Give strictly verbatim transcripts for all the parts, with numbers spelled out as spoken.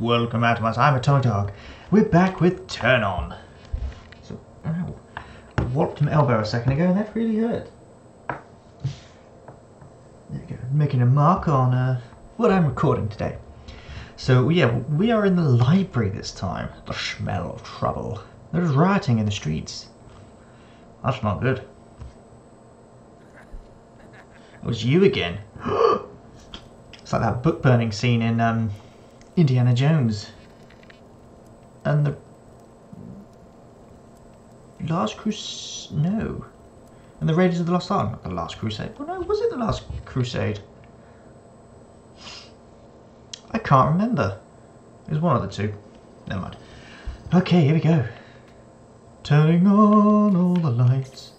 Welcome out, guys. I'm Atomic Dog. We're back with Turn On. So, ow. I walloped an elbow a second ago, and that really hurt. There we go. Making a mark on uh, what I'm recording today. So, yeah, we are in the library this time. The smell of trouble. There's rioting in the streets. That's not good. It was you again. It's like that book burning scene in um, Indiana Jones and the Last Crusade. No, and the Raiders of the Lost Ark. Not the Last Crusade. Well, no, was it the Last Crusade? I can't remember. It was one of the two. Never mind. Okay, here we go. Turning on all the lights.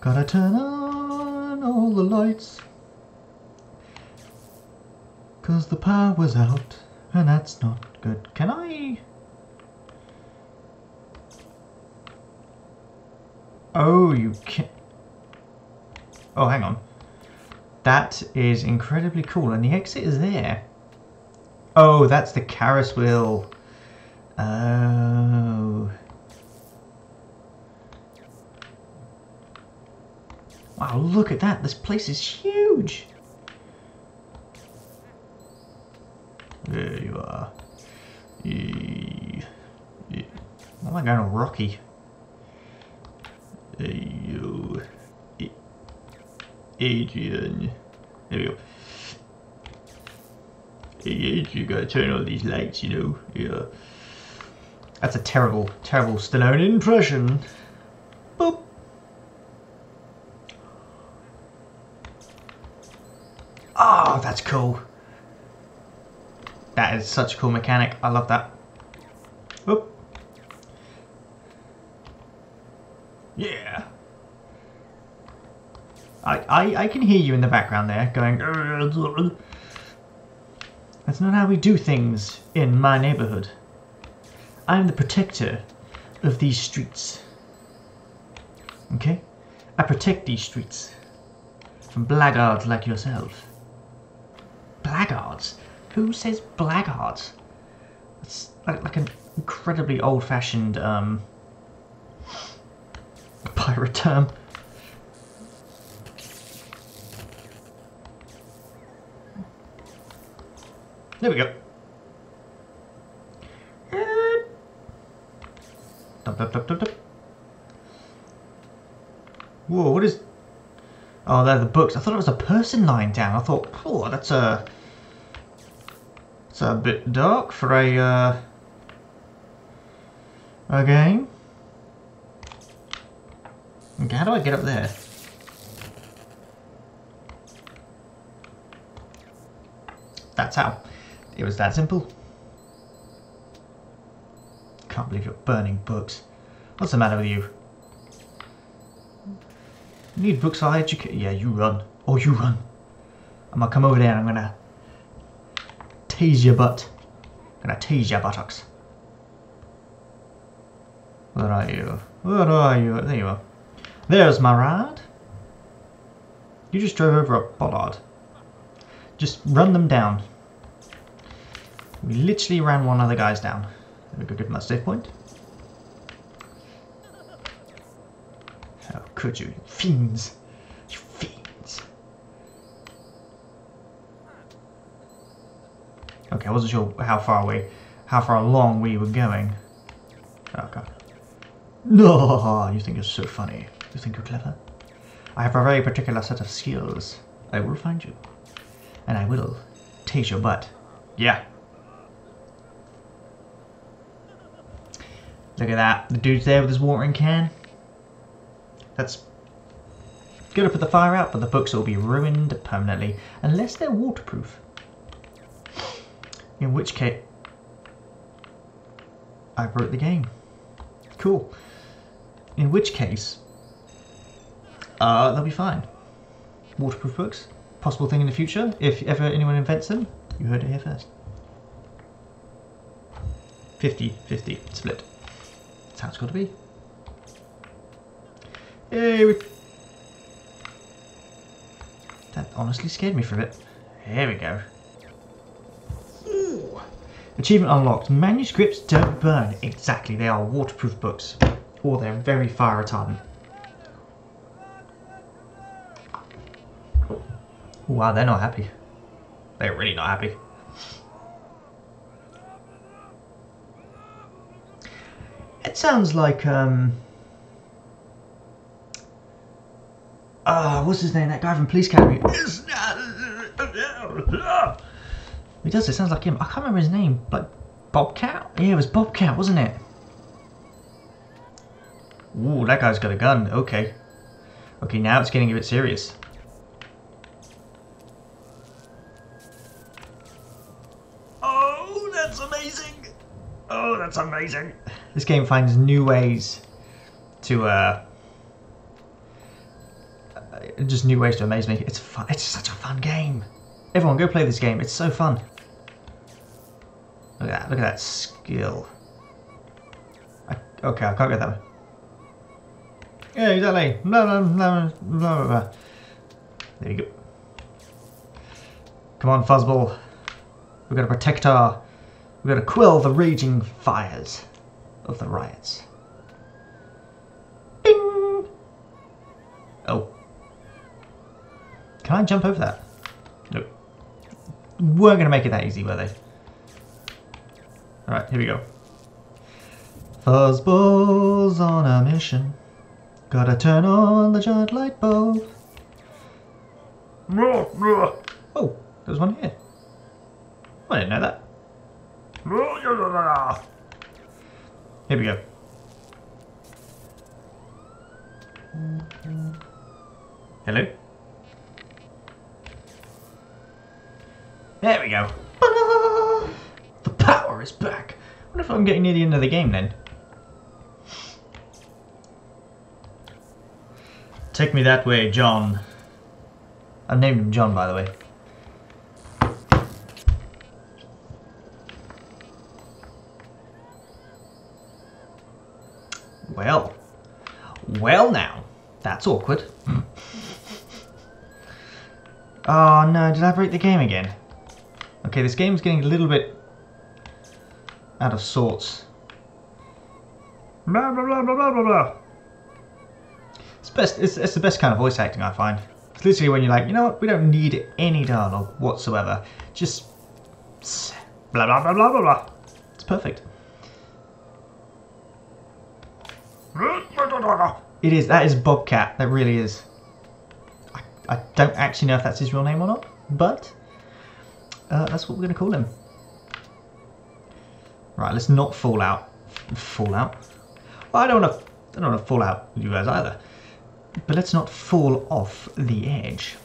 Gotta turn on all the lights. 'Cause the power's out, and that's not good. Can I? Oh, you can't. Oh, hang on. That is incredibly cool, and the exit is there. Oh, that's the Caris wheel. Oh. Wow, look at that. This place is huge. There you are. E e Why am I going to Rocky? E e Adrian. There we go. Hey, Adrian, you gotta turn all these lights, you know. Yeah. That's a terrible, terrible Stallone impression. Boop. Oh, that's cool. That is such a cool mechanic. I love that. Whoop. Yeah. I, I I can hear you in the background there going. That's not how we do things in my neighborhood. I'm the protector of these streets. Okay? I protect these streets from blackguards like yourself. Blackguards? Who says blackguards? It's like, like an incredibly old-fashioned um, pirate term. There we go. Dump, dump, dump, dump, dump. Whoa, what is... Oh, they're the books. I thought it was a person lying down. I thought, oh, that's a... It's a bit dark for a, uh, a game. Okay, how do I get up there? That's how. It was that simple. Can't believe you're burning books. What's the matter with you? You need books I educate. Yeah, you run. Oh, you run. I'm gonna come over there and I'm gonna... Tease your butt. I'm gonna tease your buttocks. Where are you? Where are you? There you are. There's my rod. You just drove over a bollard. Just run them down. We literally ran one other guy's down. There we go, give him that save point. How could you? You fiends. You fiends. Okay, I wasn't sure how far away, how far along we were going. Oh god. No, you think you're so funny. You think you're clever. I have a very particular set of skills. I will find you. And I will tease your butt. Yeah. Look at that. The dude's there with his watering can. That's gonna put the fire out, but the books will be ruined permanently. Unless they're waterproof. In which case, I broke the game. Cool. In which case, uh, they'll be fine. Waterproof books, possible thing in the future if ever anyone invents them. You heard it here first. fifty fifty split. That's how it's got to be. Hey, we... That honestly scared me for a bit. Here we go. Achievement unlocked. Manuscripts don't burn. Exactly, they are waterproof books. Or they're very fire retardant. Wow, they're not happy. They're really not happy. It sounds like, um... ah, uh, what's his name? That guy from Police Academy. He does, it sounds like him. I can't remember his name. Like, Bobcat? Yeah, it was Bobcat, wasn't it? Ooh, that guy's got a gun. Okay. Okay, now it's getting a bit serious. Oh, that's amazing! Oh, that's amazing! This game finds new ways to, uh... just new ways to amaze me. It's fun. It's such a fun game. Everyone, go play this game. It's so fun. Look at that. Look at that skill. I, okay, I can't get that one. Yeah, exactly. Blah, blah, blah, blah, blah. There you go. Come on, Fuzzball. We've got to protect our... We've got to quell the raging fires of the riots. Ding! Oh. Can I jump over that? Nope. Weren't going to make it that easy, were they? Alright, here we go. Fuzzball's on a mission. Gotta turn on the giant light bulb. Oh, there's one here. I didn't know that. Here we go. Hello? There we go. The power is back. I wonder if I'm getting near the end of the game then. Take me that way, John. I've named him John, by the way. Well. Well now. That's awkward. Oh no, did I break the game again? Okay, this game's getting a little bit out of sorts. Blah, blah, blah, blah, blah, blah. It's, best, it's, it's the best kind of voice acting, I find. It's literally when you're like, you know what, we don't need any dialogue whatsoever. Just blah, blah, blah, blah, blah, blah. It's perfect. It is, that is Bobcat, that really is. I, I don't actually know if that's his real name or not, but... Uh, that's what we're going to call him. Right, let's not fall out. Fall out? Well, I don't want to I don't want to fall out with you guys either. But let's not fall off the edge.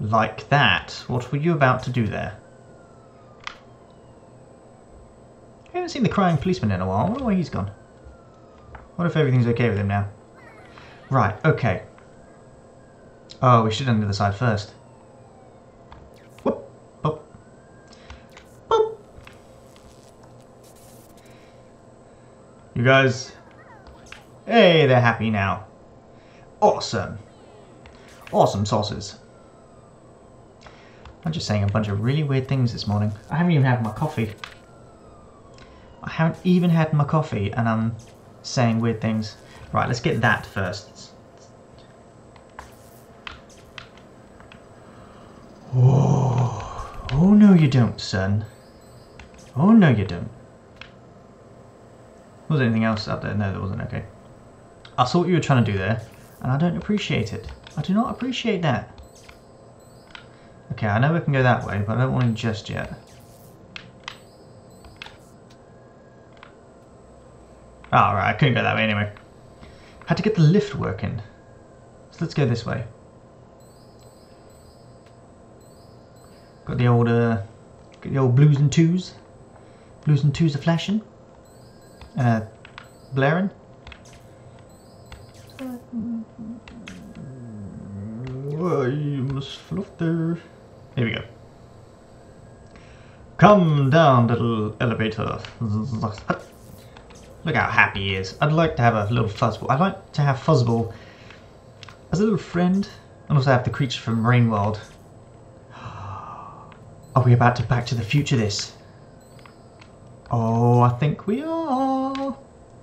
Like that. What were you about to do there? I haven't seen the crying policeman in a while. I wonder where he's gone. What if everything's okay with him now? Right, okay. Oh, we should end the other side first. You guys, hey, they're happy now. Awesome. Awesome sauces. I'm just saying a bunch of really weird things this morning. I haven't even had my coffee. I haven't even had my coffee and I'm saying weird things. Right, let's get that first. Oh, oh no you don't, son. Oh no you don't. Was there anything else up there? No, there wasn't. Okay. I saw what you were trying to do there, and I don't appreciate it. I do not appreciate that. Okay, I know we can go that way, but I don't want to just yet. Ah, oh, right, I couldn't go that way anyway. Had to get the lift working. So let's go this way. Got the old, uh, got the old blues and twos. Blues and twos are flashing. Uh, blaring? Oh, you must fall off there. Here we go. Come down, little elevator. Look how happy he is. I'd like to have a little Fuzzball. I'd like to have Fuzzball as a little friend. And also have the creature from Rainworld. Are we about to Back to the Future this? Oh, I think we are.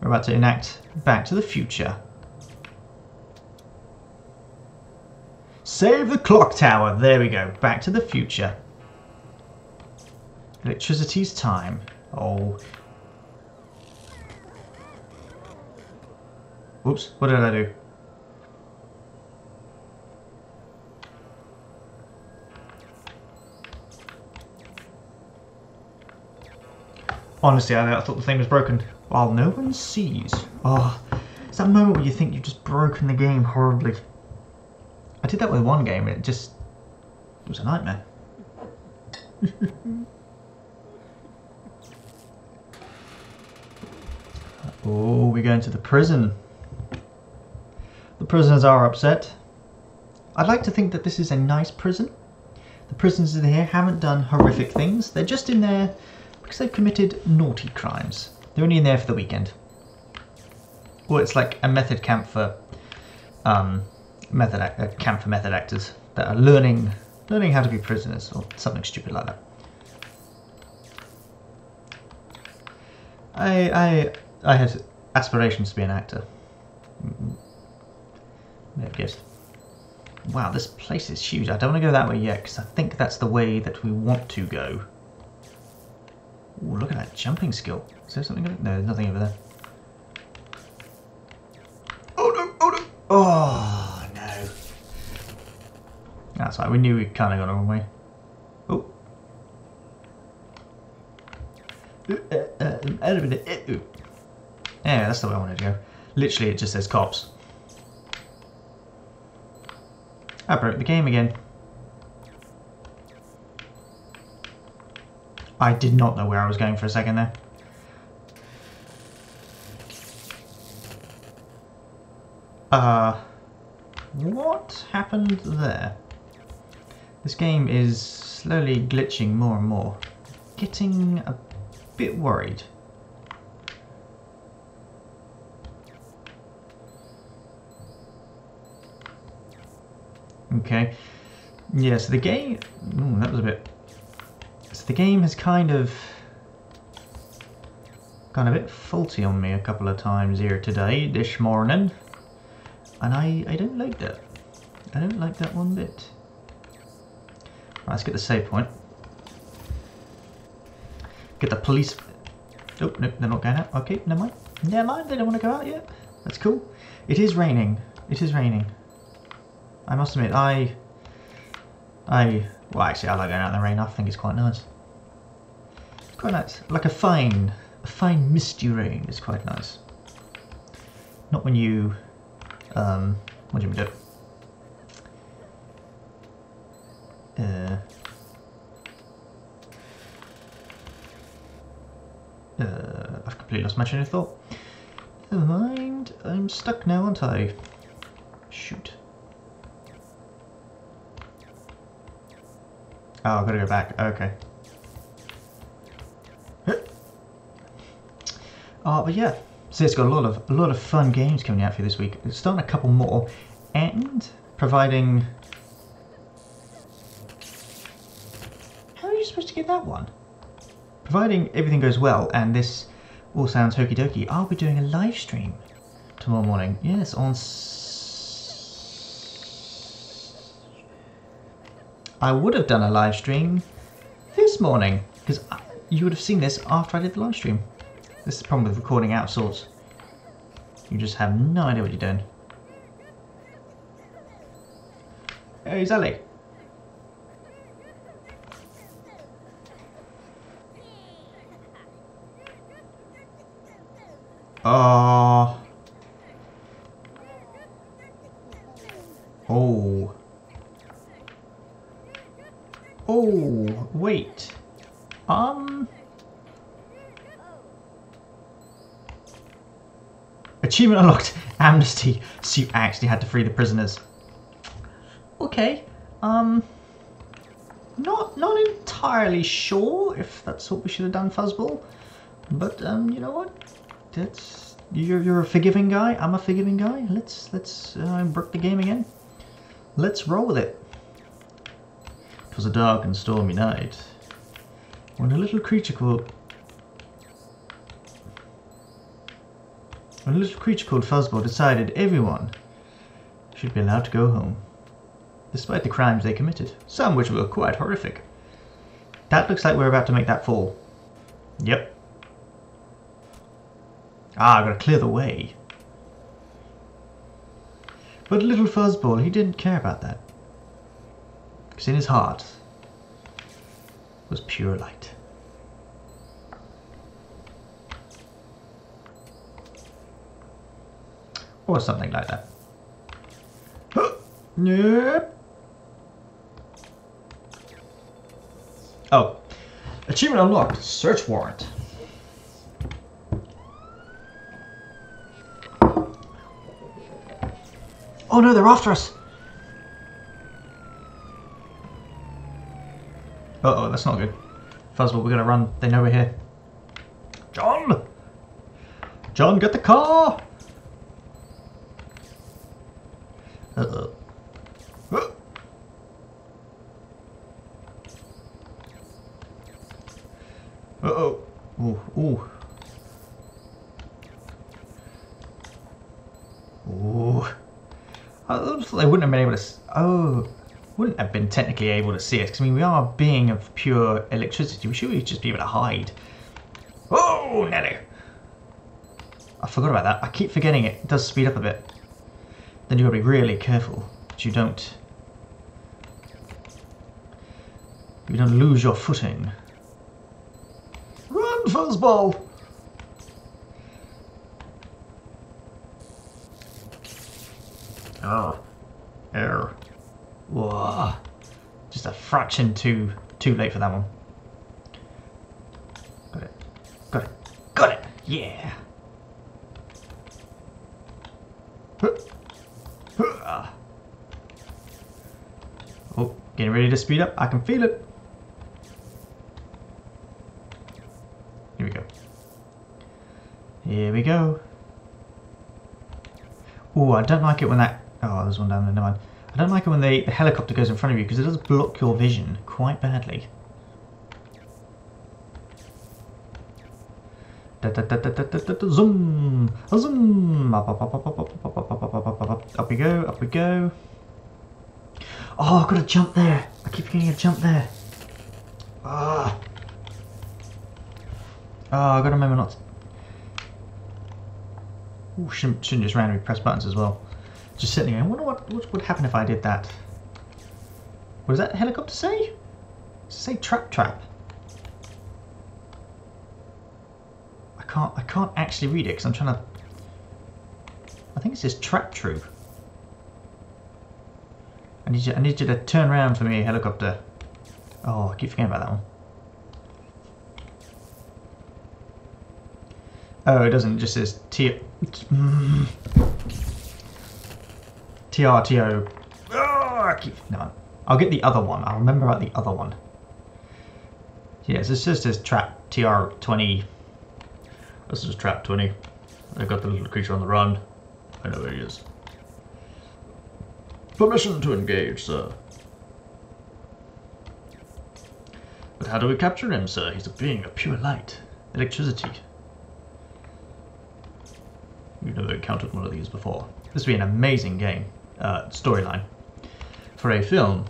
We're about to enact Back to the Future. Save the clock tower. There we go. Back to the Future. Electricity's time. Oh. Oops. What did I do? Honestly, I, I thought the thing was broken. While no one sees. Oh, it's that moment where you think you've just broken the game horribly. I did that with one game and it just... it was a nightmare. Oh, we're going to the prison. The prisoners are upset. I'd like to think that this is a nice prison. The prisoners in here haven't done horrific things. They're just in there because they've committed naughty crimes. They're only in there for the weekend. Well, it's like a method camp for um, method act, a camp for method actors that are learning learning how to be prisoners or something stupid like that. I I I had aspirations to be an actor. There it goes. Wow, this place is huge. I don't want to go that way yet because I think that's the way that we want to go. Ooh, look at that jumping skill. Is there something over there? No, there's nothing over there. Oh no! Oh no! Oh no! That's right, we knew we kind of got the wrong way. Oh! Yeah, that's the way I wanted to go. Literally, it just says cops. I broke the game again. I did not know where I was going for a second there. Uh, what happened there? This game is slowly glitching more and more. Getting a bit worried. Okay. Yeah, so the game... Ooh, that was a bit... So the game has kind of gone a bit faulty on me a couple of times here today, this morning. And I, I don't like that. I don't like that one bit. Right, let's get the save point. Get the police... Oh, no, they're not going out. Okay, never mind. Never mind, they don't want to go out yet. That's cool. It is raining. It is raining. I must admit, I... I... Well, actually, I like going out in the rain. I think it's quite nice. It's quite nice. Like a fine, a fine misty rain is quite nice. Not when you, um, what do you do? Uh, uh, I've completely lost my train of thought. Never mind. I'm stuck now, aren't I? Shoot. Oh, I've got to go back. Okay. Oh, but yeah. So it's got a lot of a lot of fun games coming out for you this week. It's starting a couple more, and providing. How are you supposed to get that one? Providing everything goes well, and this all sounds hokey dokey. I'll be doing a live stream tomorrow morning. Yes, on. I would have done a live stream this morning because you would have seen this after I did the live stream. This is the problem with recording out of sorts. You just have no idea what you're doing. Hey, Sally. Oh. Oh. Oh, wait. Um... Achievement unlocked. Amnesty. So you actually had to free the prisoners. Okay. Um... Not, not entirely sure if that's what we should have done, Fuzzball. But, um, you know what? That's... You're, you're a forgiving guy. I'm a forgiving guy. Let's, let's, uh, break the game again. Let's roll with it. It was a dark and stormy night when a little creature called when a little creature called Fuzzball decided everyone should be allowed to go home, despite the crimes they committed, some which were quite horrific. That looks like we're about to make that fall. Yep. Ah, I've got to clear the way. But little Fuzzball, he didn't care about that. Because in his heart was pure light. Or something like that. Nope. Oh. Achievement unlocked. Search warrant. Oh no, they're after us! Uh-oh, that's not good. Fuzzball, we're gonna run. They know we're here. John! John, get the car! Uh-oh. Uh. Uh-oh. Ooh, ooh. Ooh. I thought they wouldn't have been able to... Oh. Wouldn't have been technically able to see us. Because, I mean, we are a being of pure electricity. We should just be able to hide. Oh, Nelly. I forgot about that. I keep forgetting it. It does speed up a bit. Then you've got to be really careful that you don't... You don't lose your footing. Run, Fuzzball! Oh. Err. Whoa. Just a fraction too too late for that one. Got it. Got it. Got it! Yeah! Oh, getting ready to speed up. I can feel it. Here we go. Here we go. Oh, I don't like it when that... Oh, there's one down there. Never mind. I don't like it when the, the helicopter goes in front of you because it does block your vision quite badly. Da da da da da da da da. Zoom! Zoom! Up, up, up, up, up, up, up, up, up, up, up, up we go, up we go. Oh, I've got to jump there. I keep forgetting to jump there. Ah. Oh, I've got to remember not to... Ooh, shouldn't, shouldn't just randomly press buttons as well. Just sitting there. I wonder what, what would happen if I did that. What does that helicopter say? Does it say trap trap? I can't, I can't actually read it because I'm trying to... I think it says trap troop. I need you, I need you to turn around for me, helicopter. Oh, I keep forgetting about that one. Oh, it doesn't. It just says T... T R T O. Oh, I keep... Never mind. I'll get the other one. I'll remember about the other one. Yeah, so it just says trap T R twenty. This is trap twenty. I've got the little creature on the run. I know where he is. Permission to engage, sir. But how do we capture him, sir? He's a being of pure light. Electricity. We've never encountered one of these before. This would be an amazing game. Uh, storyline. For a film.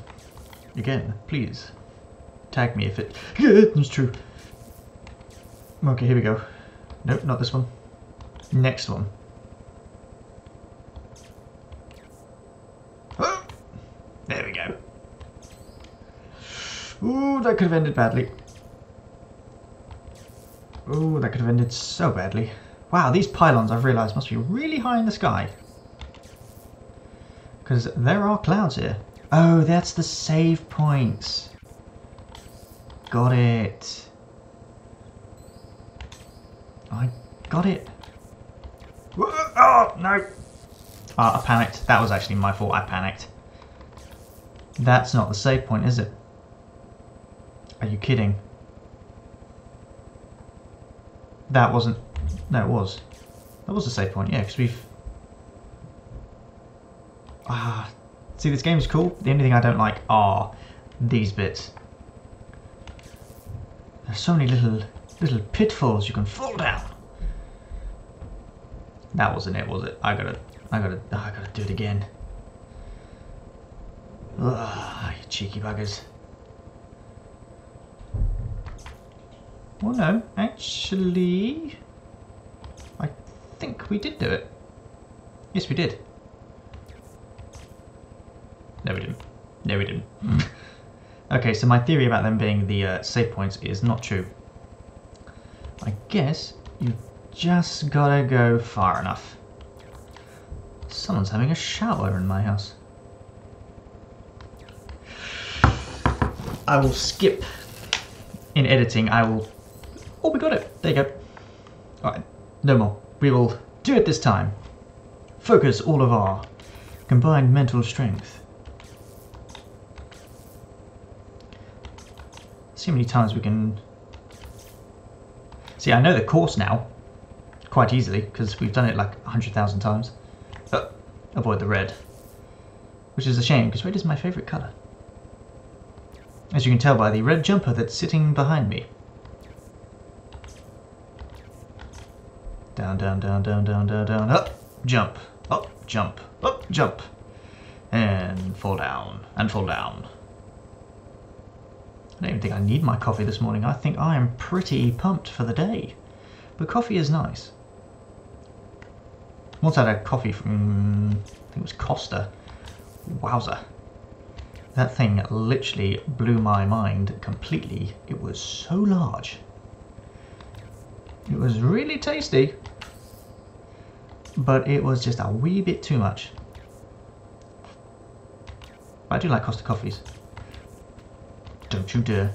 Again, please. Tag me if it... It's true. Okay, here we go. Nope, not this one. Next one. There we go. Ooh, that could have ended badly. Ooh, that could have ended so badly. Wow, these pylons, I've realised, must be really high in the sky. Because there are clouds here. Oh, that's the save points. Got it. I got it. Oh, no. Ah, I panicked. That was actually my fault. I panicked. That's not the save point, is it? Are you kidding? That wasn't... No, it was. That was the save point, yeah, because we've... Ah, see, this game is cool. The only thing I don't like are these bits. There's so many little, little pitfalls you can fall down. That wasn't it, was it? I gotta, I gotta, I gotta do it again. Ugh, you cheeky buggers. Well, no, actually, I think we did do it. Yes, we did. No, we didn't. No, we didn't. Okay, so my theory about them being the uh, save points is not true. I guess you just gotta go far enough. Someone's having a shower in my house. I will skip. In editing, I will... Oh, we got it. There you go. Alright, no more. We will do it this time. Focus all of our combined mental strength. See how many times we can... See, I know the course now quite easily because we've done it like a hundred thousand times. Uh, avoid the red, which is a shame because red is my favourite colour. As you can tell by the red jumper that's sitting behind me. Down, down, down, down, down, down, down, up, jump, up, jump, up, jump, and fall down, and fall down. I don't even think I need my coffee this morning. I think I am pretty pumped for the day. But coffee is nice. Once I had a coffee from, I think it was Costa. Wowza. That thing literally blew my mind completely. It was so large. It was really tasty. But it was just a wee bit too much. I do like Costa coffees. Don't you dare.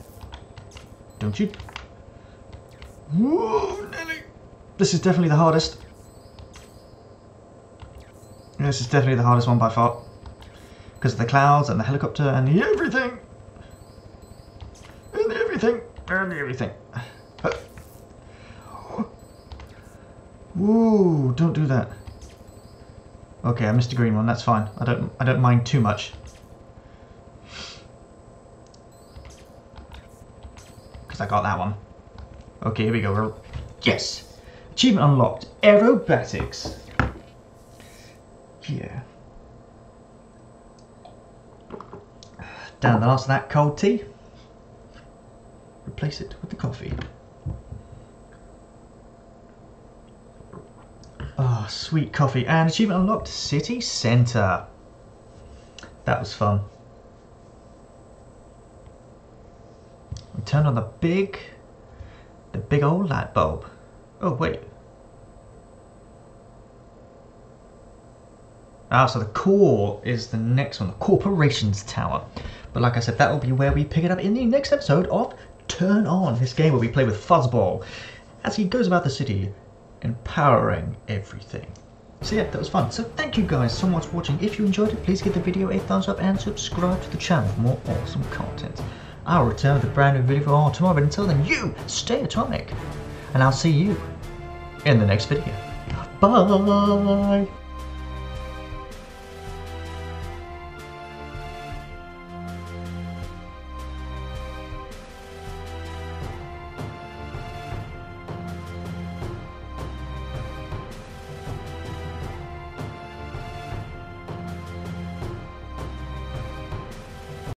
Don't you... Whoa, Nelly! This is definitely the hardest. This is definitely the hardest one by far. Because of the clouds and the helicopter and the everything. And the everything. And the everything. Whoa, don't do that. Okay, I missed the green one, that's fine. I don't I don't mind too much. Because I got that one. Okay, here we go. Yes! Achievement unlocked. Aerobatics. Yeah. Down the last of that cold tea. Replace it with the coffee. Ah, oh, sweet coffee. And achievement unlocked, City Centre. That was fun. We turned on the big, the big old light bulb. Oh, wait. Ah, so the core is the next one, the Corporations Tower. But like I said, that will be where we pick it up in the next episode of Turn On, this game where we play with Fuzzball as he goes about the city, empowering everything. So yeah, that was fun. So thank you guys so much for watching. If you enjoyed it, please give the video a thumbs up and subscribe to the channel for more awesome content. I'll return with a brand new video for tomorrow, but until then, you stay atomic. And I'll see you in the next video. Bye!